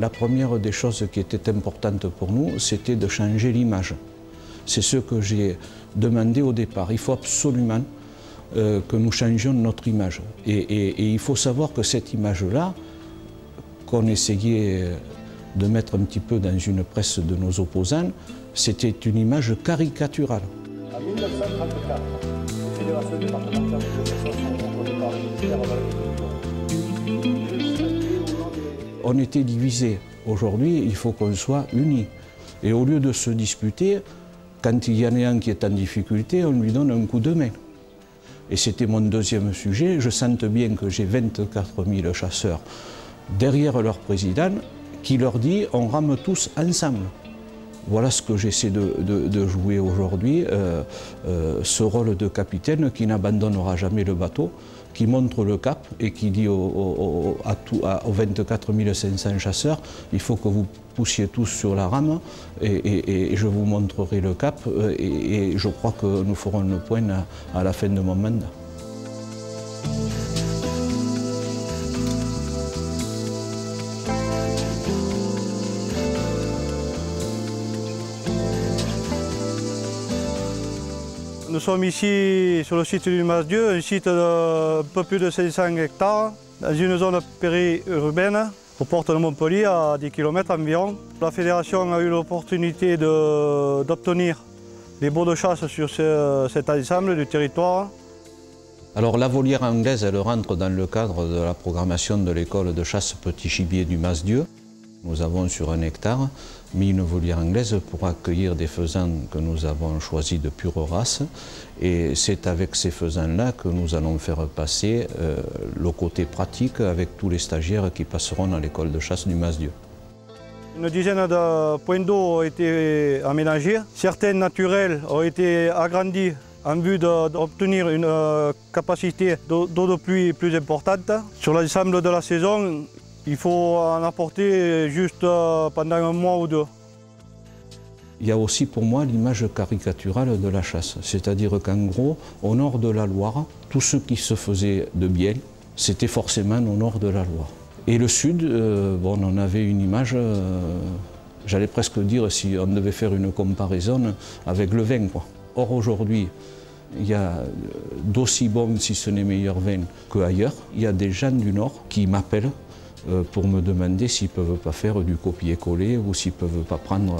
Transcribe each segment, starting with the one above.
La première des choses qui était importante pour nous, c'était de changer l'image. C'est ce que j'ai demandé au départ. Il faut absolument que nous changions notre image. Et il faut savoir que cette image-là, qu'on essayait de mettre un petit peu dans une presse de nos opposants, c'était une image caricaturale. En 1934, la Fédération départementale de l'association contrôlée par le ministère de la Culture. On était divisés. Aujourd'hui, il faut qu'on soit unis. Et au lieu de se disputer, quand il y en a un qui est en difficulté, on lui donne un coup de main. Et c'était mon deuxième sujet. Je sente bien que j'ai 24 000 chasseurs derrière leur président qui leur dit « on rame tous ensemble ». Voilà ce que j'essaie de jouer aujourd'hui, ce rôle de capitaine qui n'abandonnera jamais le bateau, qui montre le cap et qui dit aux 24 500 chasseurs « il faut que vous poussiez tous sur la rame et je vous montrerai le cap et je crois que nous ferons le point à la fin de mon mandat ». Nous sommes ici sur le site du Mas-Dieu, un site d'un peu plus de 500 hectares, dans une zone périurbaine, aux portes de Montpellier, à 10 km environ. La Fédération a eu l'opportunité d'obtenir des baux de chasse sur cet ensemble du territoire. Alors la volière anglaise, elle rentre dans le cadre de la programmation de l'école de chasse petit gibier du Mas-Dieu. Nous avons sur un hectare mis une volière anglaise pour accueillir des faisans que nous avons choisis de pure race. Et c'est avec ces faisans-là que nous allons faire passer le côté pratique avec tous les stagiaires qui passeront à l'école de chasse du Mas-Dieu. Une dizaine de points d'eau ont été aménagés. Certains naturels ont été agrandis en vue d'obtenir une capacité d'eau de pluie plus importante. Sur l'ensemble de la saison, il faut en apporter juste pendant un mois ou deux. Il y a aussi pour moi l'image caricaturale de la chasse. C'est-à-dire qu'en gros, au nord de la Loire, tout ce qui se faisait de bien, c'était forcément au nord de la Loire. Et le sud, bon, on avait une image, j'allais presque dire si on devait faire une comparaison avec le vin, quoi. Or aujourd'hui, il y a d'aussi bons, si ce n'est meilleurs vins qu'ailleurs. Il y a des gens du nord qui m'appellent pour me demander s'ils ne peuvent pas faire du copier-coller ou s'ils ne peuvent pas prendre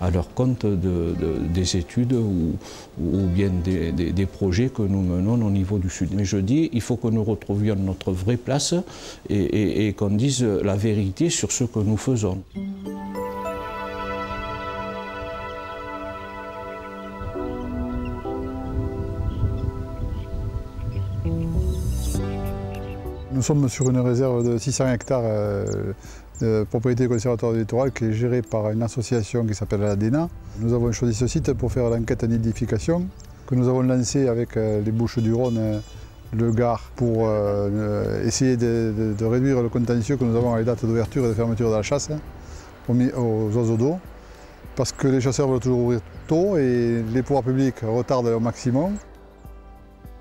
à leur compte des études ou bien des projets que nous menons au niveau du Sud. Mais je dis, il faut que nous retrouvions notre vraie place et qu'on dise la vérité sur ce que nous faisons. Nous sommes sur une réserve de 600 hectares de propriété du Conservatoire du Littoral qui est gérée par une association qui s'appelle l'Adena. Nous avons choisi ce site pour faire l'enquête en nidification que nous avons lancée avec les Bouches du Rhône, le Gard, pour essayer de réduire le contentieux que nous avons à les dates d'ouverture et de fermeture de la chasse aux oiseaux d'eau. Parce que les chasseurs veulent toujours ouvrir tôt et les pouvoirs publics retardent au maximum.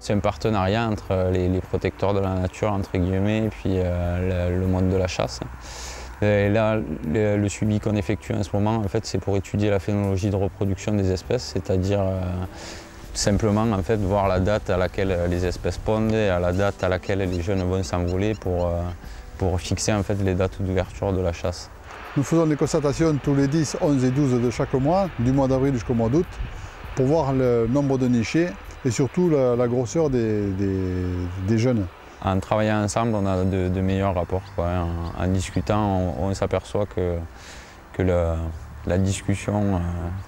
C'est un partenariat entre les protecteurs de la nature, entre guillemets, et puis le monde de la chasse. Et là, le suivi qu'on effectue en ce moment, en fait, c'est pour étudier la phénologie de reproduction des espèces, c'est-à-dire simplement en fait, voir la date à laquelle les espèces pondent et à la date à laquelle les jeunes vont s'envoler pour fixer en fait, les dates d'ouverture de la chasse. Nous faisons des constatations tous les 10, 11 et 12 de chaque mois, du mois d'avril jusqu'au mois d'août, pour voir le nombre de nichés et surtout la grosseur des jeunes. En travaillant ensemble, on a de meilleurs rapports, quoi. En discutant, on s'aperçoit que la discussion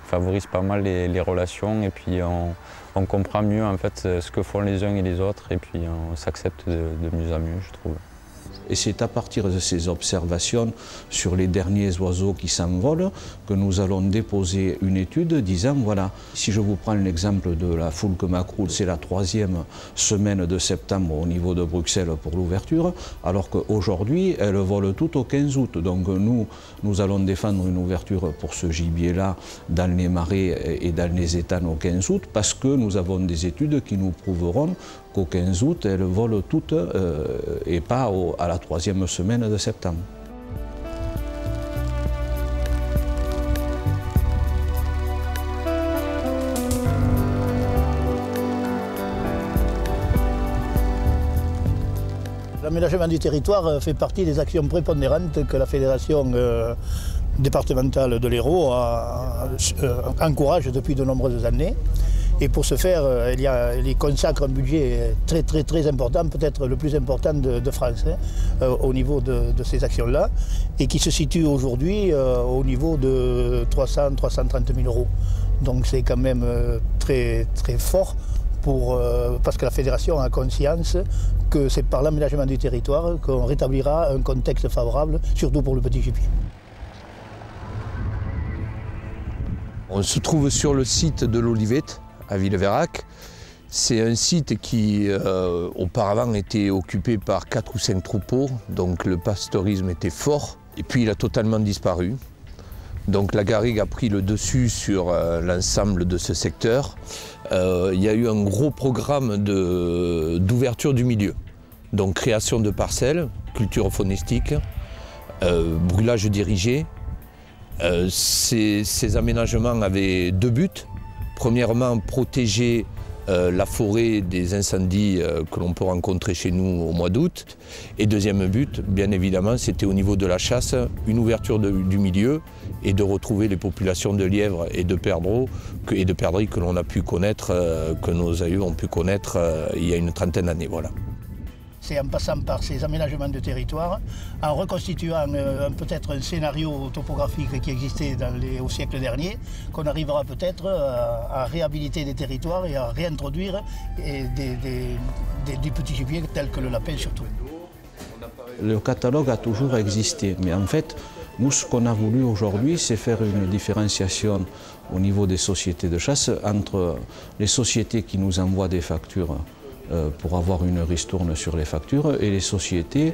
favorise pas mal les relations et puis on comprend mieux en fait, ce que font les uns et les autres et puis on s'accepte de mieux en mieux, je trouve. Et c'est à partir de ces observations sur les derniers oiseaux qui s'envolent que nous allons déposer une étude disant, voilà, si je vous prends l'exemple de la foulque macroule, c'est la troisième semaine de septembre au niveau de Bruxelles pour l'ouverture, alors qu'aujourd'hui, elles volent toutes au 15 août. Donc nous allons défendre une ouverture pour ce gibier-là dans les marais et dans les étangs au 15 août parce que nous avons des études qui nous prouveront qu'au 15 août, elles volent toutes et pas à la troisième semaine de septembre. L'aménagement du territoire fait partie des actions prépondérantes que la Fédération départementale de l'Hérault encourage depuis de nombreuses années. Et pour ce faire, elle y consacre un budget très important, peut-être le plus important de France, au niveau de ces actions-là, et qui se situe aujourd'hui au niveau de 330 000 euros. Donc c'est quand même très fort, parce que la Fédération a conscience que c'est par l'aménagement du territoire qu'on rétablira un contexte favorable, surtout pour le petit gibier. On se trouve sur le site de l'Olivette, à Villeverac. C'est un site qui auparavant était occupé par 4 ou 5 troupeaux, donc le pasteurisme était fort, et puis il a totalement disparu. Donc la Garrigue a pris le dessus sur l'ensemble de ce secteur. Il y a eu un gros programme d'ouverture du milieu, donc création de parcelles, culture faunistique, brûlage dirigé. Ces aménagements avaient deux buts. Premièrement, protéger la forêt des incendies que l'on peut rencontrer chez nous au mois d'août. Et deuxième but, bien évidemment, c'était au niveau de la chasse, une ouverture du milieu et de retrouver les populations de lièvres et de perdreaux et de perdrix que l'on a pu connaître, que nos aïeux ont pu connaître il y a une trentaine d'années. Voilà. C'est en passant par ces aménagements de territoire, en reconstituant peut-être un scénario topographique qui existait au siècle dernier, qu'on arrivera peut-être à réhabiliter des territoires et à réintroduire des petits gibiers tels que le lapin surtout. Le catalogue a toujours existé, mais en fait, nous, ce qu'on a voulu aujourd'hui, c'est faire une différenciation au niveau des sociétés de chasse entre les sociétés qui nous envoient des factures pour avoir une ristourne sur les factures, et les sociétés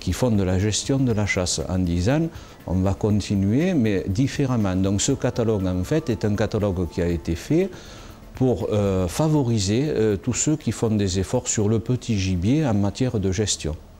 qui font de la gestion de la chasse, en disant on va continuer mais différemment. Donc ce catalogue en fait est un catalogue qui a été fait pour favoriser tous ceux qui font des efforts sur le petit gibier en matière de gestion.